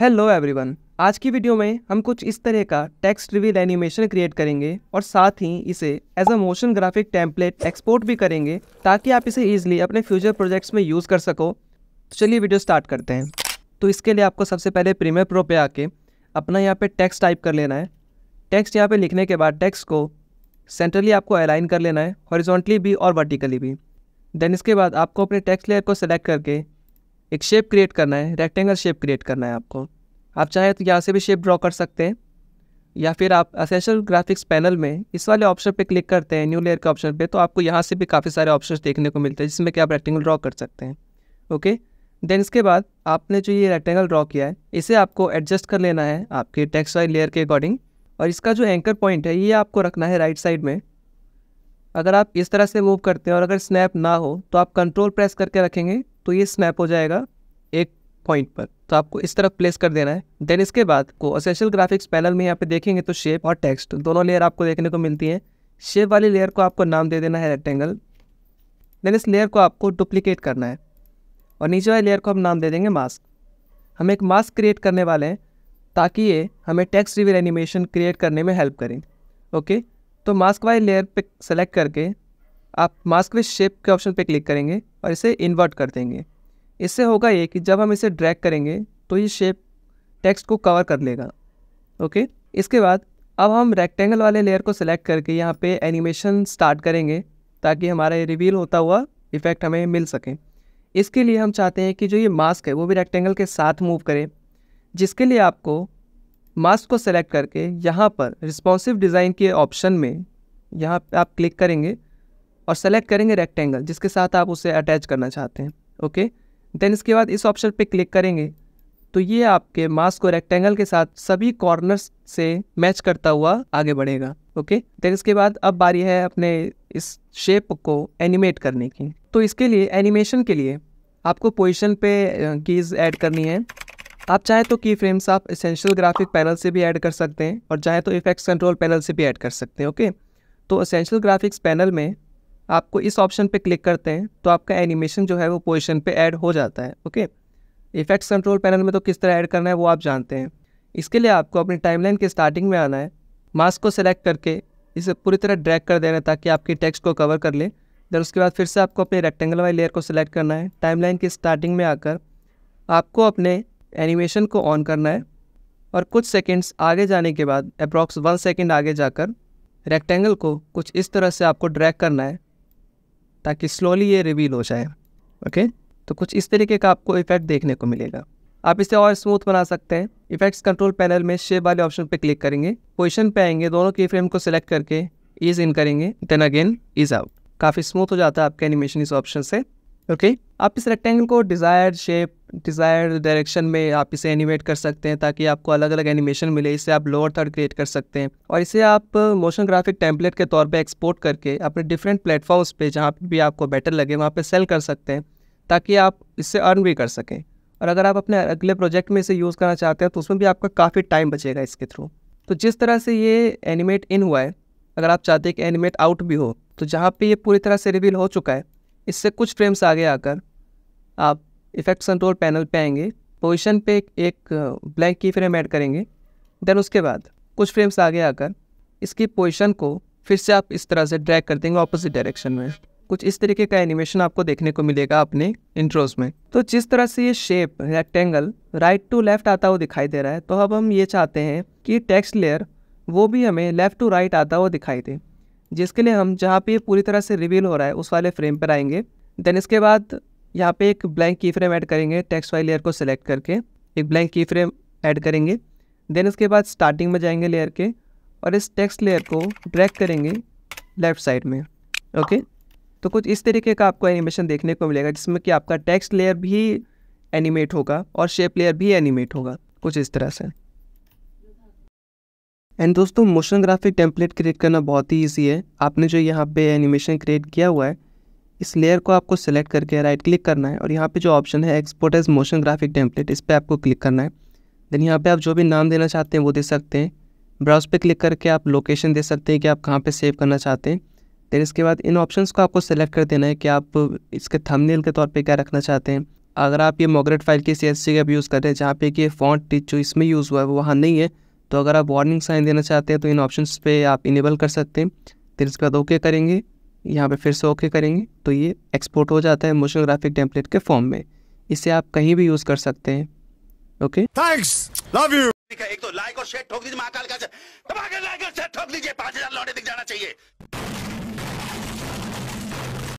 Hello everyone, आज की video में हम कुछ इस तरह का टेक्स्ट रिवील एनिमेशन क्रिएट करेंगे और साथ ही इसे as a motion graphic template export भी करेंगे ताकि आप इसे ईजिली अपने फ्यूचर प्रोजेक्ट्स में यूज़ कर सको। तो चलिए वीडियो स्टार्ट करते हैं। तो इसके लिए आपको सबसे पहले प्रीमियर प्रो पे आके अपना यहाँ पे टेक्स्ट टाइप कर लेना है। टेक्स्ट यहाँ पे लिखने के बाद टेक्स्ट को सेंट्रली आपको अलाइन कर लेना है, हॉरिजॉन्टली भी और वर्टिकली भी। देन इसके बाद आपको अपने टेक्स्ट लेयर को सेलेक्ट करके एक शेप क्रिएट करना है, रेक्टेंगल शेप क्रिएट करना है आपको। आप चाहें तो यहाँ से भी शेप ड्रॉ कर सकते हैं या फिर आप एसेंशियल ग्राफिक्स पैनल में इस वाले ऑप्शन पे क्लिक करते हैं, न्यू लेयर के ऑप्शन पे, तो आपको यहाँ से भी काफ़ी सारे ऑप्शंस देखने को मिलते हैं जिसमें कि आप रेक्टेंगल ड्रॉ कर सकते हैं। ओके, देन इसके बाद आपने जो ये रेक्टेंगल ड्रॉ किया है इसे आपको एडजस्ट कर लेना है आपके टेक्स्ट वाली लेयर के अकॉर्डिंग, और इसका जो एंकर पॉइंट है ये आपको रखना है राइट साइड में। अगर आप इस तरह से मूव करते हैं और अगर स्नैप ना हो तो आप कंट्रोल प्रेस करके रखेंगे तो ये स्नैप हो जाएगा एक पॉइंट पर, तो आपको इस तरफ प्लेस कर देना है। देन इसके बाद को एसेंशियल ग्राफिक्स पैनल में यहाँ पे देखेंगे तो शेप और टेक्स्ट दोनों लेयर आपको देखने को मिलती हैं। शेप वाली लेयर को आपको नाम दे देना है रेक्टेंगल। देन इस लेयर को आपको डुप्लीकेट करना है और नीचे वाली लेयर को हम नाम दे देंगे मास्क। हम एक मास्क क्रिएट करने वाले हैं ताकि ये हमें टेक्स्ट रिवील एनिमेशन क्रिएट करने में हेल्प करें। ओके, तो मास्क वाली लेयर पे सेलेक्ट करके आप मास्क विद शेप के ऑप्शन पे क्लिक करेंगे और इसे इन्वर्ट कर देंगे। इससे होगा ये कि जब हम इसे ड्रैग करेंगे तो ये शेप टेक्स्ट को कवर कर लेगा। ओके, इसके बाद अब हम रेक्टेंगल वाले लेयर को सेलेक्ट करके यहाँ पे एनिमेशन स्टार्ट करेंगे ताकि हमारा ये रिवील होता हुआ इफेक्ट हमें मिल सके। इसके लिए हम चाहते हैं कि जो ये मास्क है वो भी रेक्टेंगल के साथ मूव करे, जिसके लिए आपको मास्क को सेलेक्ट करके यहाँ पर रिस्पॉन्सिव डिज़ाइन के ऑप्शन में यहाँ पर आप क्लिक करेंगे और सेलेक्ट करेंगे रेक्टेंगल जिसके साथ आप उसे अटैच करना चाहते हैं। ओके, देन इसके बाद इस ऑप्शन पे क्लिक करेंगे तो ये आपके मास्क को रेक्टेंगल के साथ सभी कॉर्नर्स से मैच करता हुआ आगे बढ़ेगा। ओके, देन इसके बाद अब बारी है अपने इस शेप को एनिमेट करने की। तो इसके लिए एनिमेशन के लिए आपको पोजीशन पे कीज़ ऐड करनी है। आप चाहे तो की फ्रेम्स आप एसेंशियल ग्राफिक पैनल से भी ऐड कर सकते हैं और चाहे तो इफेक्ट्स कंट्रोल पैनल से भी ऐड कर सकते हैं। ओके, तो एसेंशियल ग्राफिक्स पैनल में आपको इस ऑप्शन पे क्लिक करते हैं तो आपका एनिमेशन जो है वो पोजीशन पे ऐड हो जाता है। ओके, इफेक्ट्स कंट्रोल पैनल में तो किस तरह ऐड करना है वो आप जानते हैं। इसके लिए आपको अपनी टाइमलाइन के स्टार्टिंग में आना है, मास्क को सेलेक्ट करके इसे पूरी तरह ड्रैग कर देना है ताकि आपके टेक्स्ट को कवर कर ले। देन उसके बाद फिर से आपको अपने रेक्टेंगल वाली लेयर को सिलेक्ट करना है। टाइमलाइन की स्टार्टिंग में आकर आपको अपने एनिमेशन को ऑन करना है और कुछ सेकेंड्स आगे जाने के बाद अप्रॉक्स 1 सेकेंड आगे जाकर रेक्टेंगल को कुछ इस तरह से आपको ड्रैग करना है ताकि स्लोली ये रिवील हो जाए। ओके, तो कुछ इस तरीके का आपको इफेक्ट देखने को मिलेगा। आप इसे और स्मूथ बना सकते हैं। इफेक्ट्स कंट्रोल पैनल में शेप वाले ऑप्शन पे क्लिक करेंगे, पोजीशन पे आएंगे, दोनों की फ्रेम को सिलेक्ट करके ईज इन करेंगे, देन अगेन ईज आउट। काफ़ी स्मूथ हो जाता है आपका एनिमेशन इस ऑप्शन से। ओके, आप इस रेक्टेंगल को डिज़ायर्ड शेप, डिज़ायर्ड डायरेक्शन में आप इसे एनिमेट कर सकते हैं ताकि आपको अलग अलग एनिमेशन मिले। इससे आप लोअर थर्ड क्रिएट कर सकते हैं और इसे आप मोशन ग्राफिक टेम्पलेट के तौर पे एक्सपोर्ट करके अपने डिफरेंट प्लेटफॉर्म्स पे जहाँ भी आपको बेटर लगे वहाँ पे सेल कर सकते हैं ताकि आप इससे अर्न भी कर सकें। और अगर आप अपने अगले प्रोजेक्ट में इसे यूज़ करना चाहते हैं तो उसमें भी आपका काफ़ी टाइम बचेगा इसके थ्रू। तो जिस तरह से ये एनिमेट इन हुआ है, अगर आप चाहते हैं कि एनिमेट आउट भी हो तो जहाँ पर ये पूरी तरह से रिवील हो चुका है, इससे कुछ फ्रेम्स आगे आकर आप इफेक्ट्स कंट्रोल पैनल पे आएंगे, पोजीशन पे एक ब्लैंक की फ्रेम ऐड करेंगे। देन उसके बाद कुछ फ्रेम्स आगे आकर इसकी पोजीशन को फिर से आप इस तरह से ड्रैग कर देंगे ऑपोजिट डायरेक्शन में। कुछ इस तरीके का एनिमेशन आपको देखने को मिलेगा अपने इंट्रोज में। तो जिस तरह से ये shape rectangle right to left आता हुआ दिखाई दे रहा है, तो अब हम ये चाहते हैं कि टेक्स्ट लेयर वो भी हमें लेफ़्ट टू राइट आता हुआ दिखाई दे, जिसके लिए हम जहाँ पे ये पूरी तरह से रिवील हो रहा है उस वाले फ्रेम पर आएंगे। देन इसके बाद यहाँ पे एक ब्लैंक की फ्रेम ऐड करेंगे, टेक्स्ट वाली लेयर को सिलेक्ट करके एक ब्लैंक की फ्रेम ऐड करेंगे। देन इसके बाद स्टार्टिंग में जाएंगे लेयर के और इस टेक्स्ट लेयर को ड्रैग करेंगे लेफ़्ट साइड में। ओके, तो कुछ इस तरीके का आपको एनिमेशन देखने को मिलेगा जिसमें कि आपका टेक्स्ट लेयर भी एनिमेट होगा और शेप लेयर भी एनिमेट होगा कुछ इस तरह से। एंड दोस्तों, मोशन ग्राफिक टेम्पलेट क्रिएट करना बहुत ही ईजी है। आपने जो यहाँ पे एनिमेशन क्रिएट किया हुआ है इस लेयर को आपको सेलेक्ट करके राइट क्लिक करना है और यहाँ पे जो ऑप्शन है export as motion graphic template, इस पर आपको क्लिक करना है। देन यहाँ पे आप जो भी नाम देना चाहते हैं वो दे सकते हैं। ब्राउज पे क्लिक करके आप लोकेशन दे सकते हैं कि आप कहाँ पर सेव करना चाहते हैं। देन इसके बाद इन ऑप्शंस को आपको सेलेक्ट कर देना है कि आप इसके थंबनेल के तौर पर क्या रखना चाहते हैं। अगर आप ये MOGRT फाइल के CSV का यूज़ कर रहे हैं जहाँ पे कि फॉन्ट जो इसमें यूज़ हुआ है वो वहाँ नहीं है, तो अगर आप वार्निंग साइन देना चाहते हैं तो इन ऑप्शंस पे आप इनेबल कर सकते हैं। फिर इसके बाद ओके करेंगे, यहाँ पे फिर से ओके करेंगे तो ये एक्सपोर्ट हो जाता है मोशन ग्राफिक टेम्पलेट के फॉर्म में। इसे आप कहीं भी यूज़ कर सकते हैं। Okay, thanks, love you. एक तो लाइक और शेयर ठोक दीजिए, महाकाल का दबाकर लाइक और शेयर ठोक दीजिए, 5000 लौटे दिख जाना चाहिए।